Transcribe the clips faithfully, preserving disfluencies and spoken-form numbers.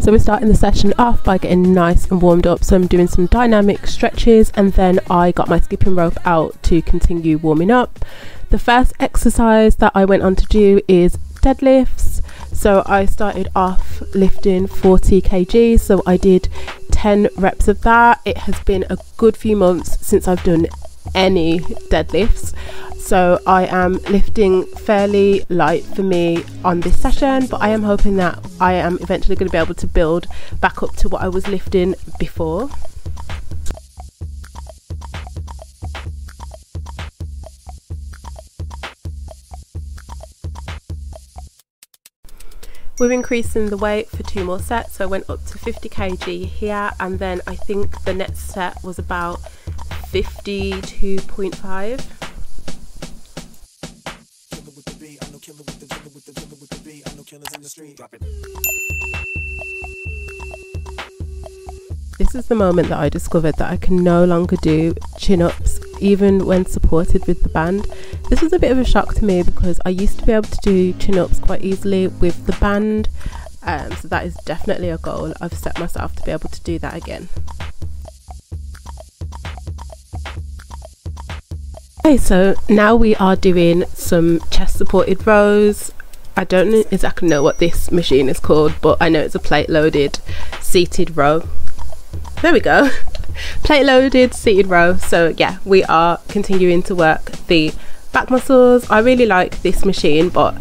So we're starting the session off by getting nice and warmed up, so I'm doing some dynamic stretches and then I got my skipping rope out to continue warming up. The first exercise that I went on to do is deadlifts. So I started off lifting forty kilograms, so I did ten reps of that. It has been a good few months since I've done any deadlifts, so I am lifting fairly light for me on this session, but I am hoping that I am eventually going to be able to build back up to what I was lifting before. We're increasing the weight for two more sets, so I went up to fifty kilograms here, and then I think the next set was about fifty-two point five. This is the moment that I discovered that I can no longer do chin-ups even when supported with the band. This was a bit of a shock to me because I used to be able to do chin-ups quite easily with the band, um, so that is definitely a goal I've set myself, to be able to do that again. Okay, so now we are doing some chest supported rows. I don't exactly know what this machine is called, but I know it's a plate loaded seated row. There we go. Plate loaded seated row. So yeah, we are continuing to work the back muscles. I really like this machine, but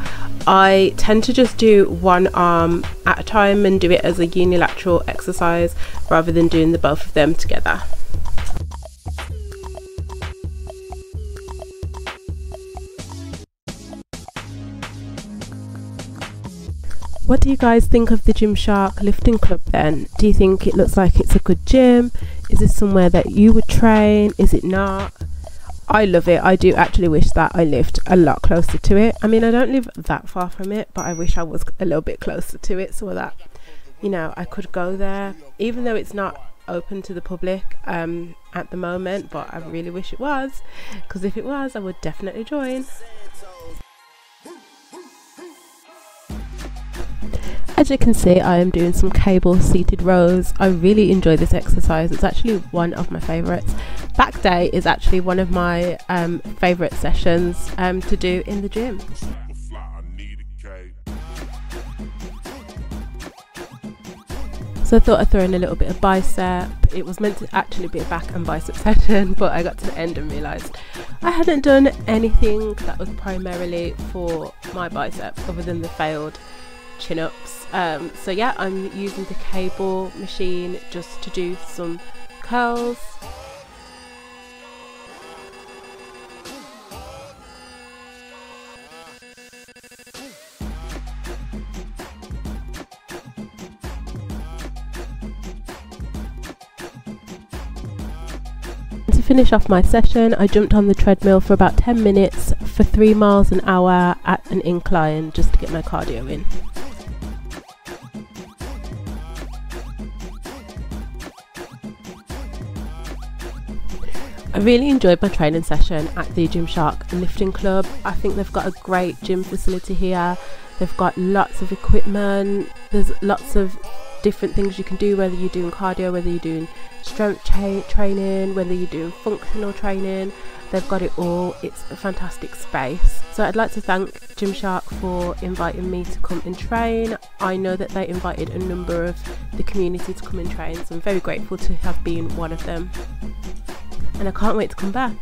I tend to just do one arm at a time and do it as a unilateral exercise rather than doing the both of them together. What do you guys think of the Gymshark Lifting Club then? Do you think it looks like it's a good gym? Is it somewhere that you would train? Is it not? I love it. I do actually wish that I lived a lot closer to it. I mean, I don't live that far from it, but I wish I was a little bit closer to it so that, you know, I could go there, even though it's not open to the public um, at the moment, but I really wish it was, because if it was, I would definitely join. As you can see, I am doing some cable seated rows. I really enjoy this exercise. It's actually one of my favourites. Back day is actually one of my um, favourite sessions um, to do in the gym. So I thought I'd throw in a little bit of bicep. It was meant to actually be a back and bicep session, but I got to the end and realised I hadn't done anything that was primarily for my biceps other than the failed chin-ups. Um, so yeah, I'm using the cable machine just to do some curls. To finish off my session, I jumped on the treadmill for about ten minutes for three miles an hour at an incline just to get my cardio in. I really enjoyed my training session at the Gymshark Lifting Club. I think they've got a great gym facility here. They've got lots of equipment. There's lots of different things you can do, whether you're doing cardio, whether you're doing strength tra training, whether you're doing functional training. They've got it all. It's a fantastic space. So I'd like to thank Gymshark for inviting me to come and train. I know that they invited a number of the community to come and train, so I'm very grateful to have been one of them. And I can't wait to come back.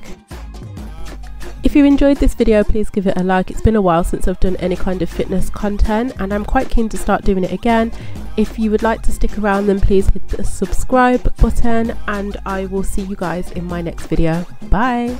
If you enjoyed this video, please give it a like. It's been a while since I've done any kind of fitness content and I'm quite keen to start doing it again. If you would like to stick around, then please hit the subscribe button and I will see you guys in my next video. Bye!